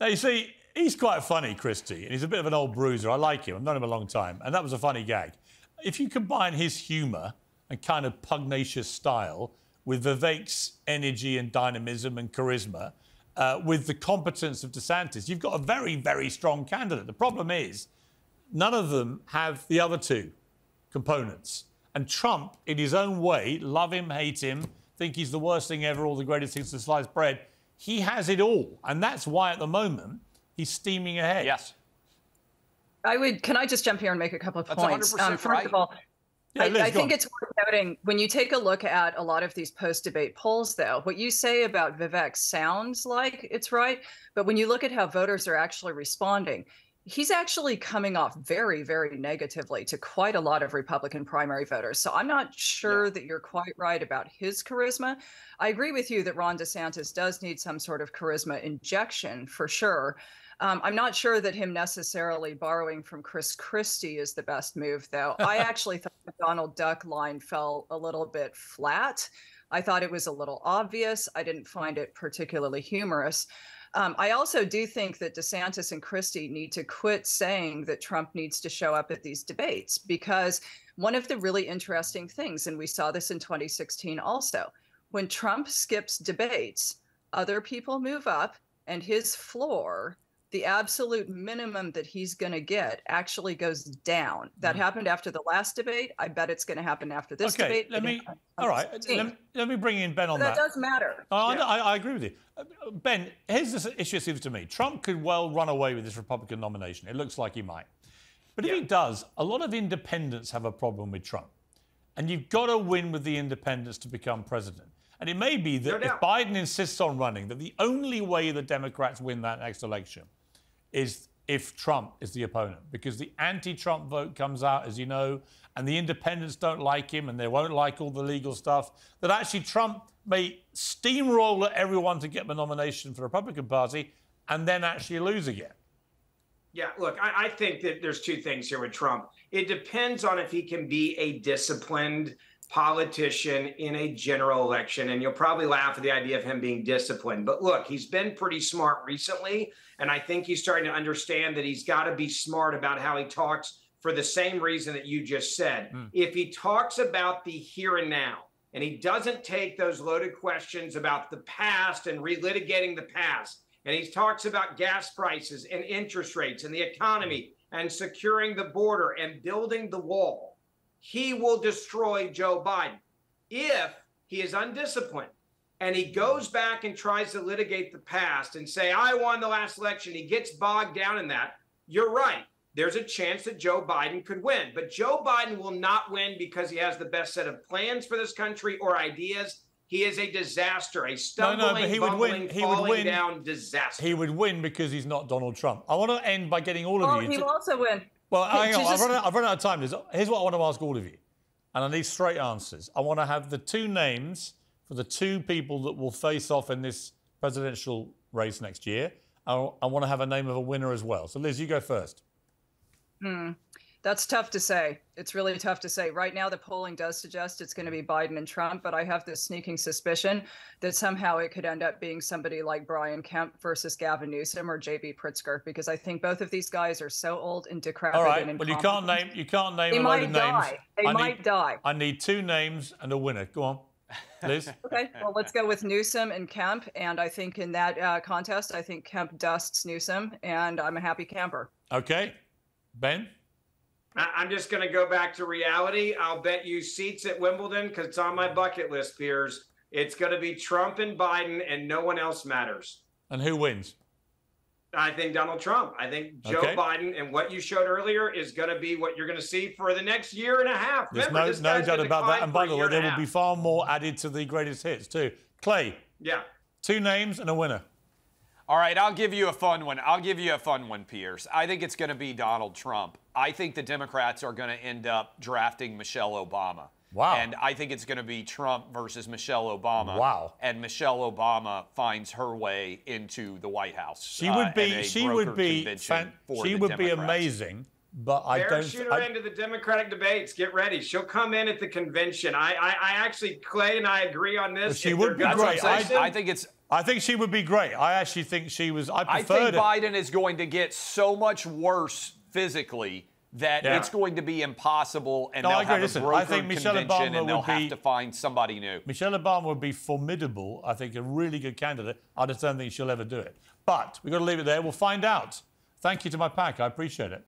Now, you see, he's quite funny, Christie, and he's a bit of an old bruiser. I like him. I've known him a long time, and that was a funny gag. If you combine his humour and kind of pugnacious style with Vivek's energy and dynamism and charisma, with the competence of DeSantis, you've got a very, very strong candidate. The problem is none of them have the other two components. And Trump, in his own way, love him, hate him, think he's the worst thing ever, all the greatest things to slice bread, he has it all. And that's why, at the moment, he's steaming ahead. Yes. I would. Can I just jump here and make a couple of points? First of all, yeah, I think it's worth noting, when you take a look at a lot of these post-debate polls, though, what you say about Vivek sounds like it's right, but when you look at how voters are actually responding, he's actually coming off very, very negatively to quite a lot of Republican primary voters. So I'm not sure that you're quite right about his charisma. I agree with you that Ron DeSantis does need some sort of charisma injection, for sure. I'm not sure that him necessarily borrowing from Chris Christie is the best move, though. I actually thought the Donald Duck line fell a little bit flat. I thought it was a little obvious. I didn't find it particularly humorous. I also do think that DeSantis and Christie need to quit saying that Trump needs to show up at these debates, because one of the really interesting things, and we saw this in 2016 also, when Trump skips debates, other people move up, and his floor, the absolute minimum that he's going to get, actually goes down. That happened after the last debate. I bet it's going to happen after this debate. Let me bring in Ben on that. That does matter. I agree with you. Ben, here's the issue, it seems to me. Trump could well run away with this Republican nomination. It looks like he might. But if he does, a lot of independents have a problem with Trump. And you've got to win with the independents to become president. And it may be that if Biden insists on running, that the only way the Democrats win that next election is if Trump is the opponent, because the anti-Trump vote comes out, as you know, and the independents don't like him, and they won't like all the legal stuff, that actually Trump may steamroll at everyone to get the nomination for the Republican Party and then actually lose again. Yeah, look, I think that there's two things here with Trump. It depends on if he can be a disciplined politician in a general election, and you'll probably laugh at the idea of him being disciplined. But look, he's been pretty smart recently, and I think he's starting to understand that he's got to be smart about how he talks, for the same reason that you just said. If he talks about the here and now, and he doesn't take those loaded questions about the past and relitigating the past, and he talks about gas prices and interest rates and the economy and securing the border and building the wall, he will destroy Joe Biden. If he is undisciplined and he goes back and tries to litigate the past and say, I won the last election, he gets bogged down in that, you're right. There's a chance that Joe Biden could win. But Joe Biden will not win because he has the best set of plans for this country or ideas. He is a disaster, a stumbling, bumbling, falling down disaster. He would win because he's not Donald Trump. I want to end by getting all of you... Oh, he will also win. Well, hang on, I've run out of time. Here's what I want to ask all of you, and I need straight answers. I want to have the two names for the two people that will face off in this presidential race next year. I want to have a name of a winner as well. So, Liz, you go first. That's tough to say. It's really tough to say. Right now, the polling does suggest it's going to be Biden and Trump, but I have this sneaking suspicion that somehow it could end up being somebody like Brian Kemp versus Gavin Newsom or J.B. Pritzker, because I think both of these guys are so old and decrepit. All right, and you can't name a load of names. They might die. I need two names and a winner. Go on, Liz. Okay, well, let's go with Newsom and Kemp, and I think in that contest, I think Kemp dusts Newsom, and I'm a happy camper. Okay, Ben. I'm just going to go back to reality. I'll bet you seats at Wimbledon, because it's on my bucket list, Piers. It's going to be Trump and Biden, and no one else matters. And who wins? I think Donald Trump. I think Joe Biden, and what you showed earlier is going to be what you're going to see for the next year and a half. There's no doubt about that. And by the way, there will be far more added to the greatest hits, too. Clay. Yeah. Two names and a winner. All right, I'll give you a fun one. I'll give you a fun one, Piers. I think it's going to be Donald Trump. I think the Democrats are going to end up drafting Michelle Obama. Wow. And I think it's going to be Trump versus Michelle Obama. Wow. And Michelle Obama finds her way into the White House. She would be amazing. But I don't shoot her into the Democratic debates. Get ready. She'll come in at the convention. I actually, Clay and I agree on this. She would be great. I think it's I think she would be great. I actually think she was. I think Biden is going to get so much worse physically that it's going to be impossible, and they'll have a broken convention, and they'll have to find somebody new. Michelle Obama would be formidable. I think a really good candidate. I just don't think she'll ever do it. But we've got to leave it there. We'll find out. Thank you to my pack. I appreciate it.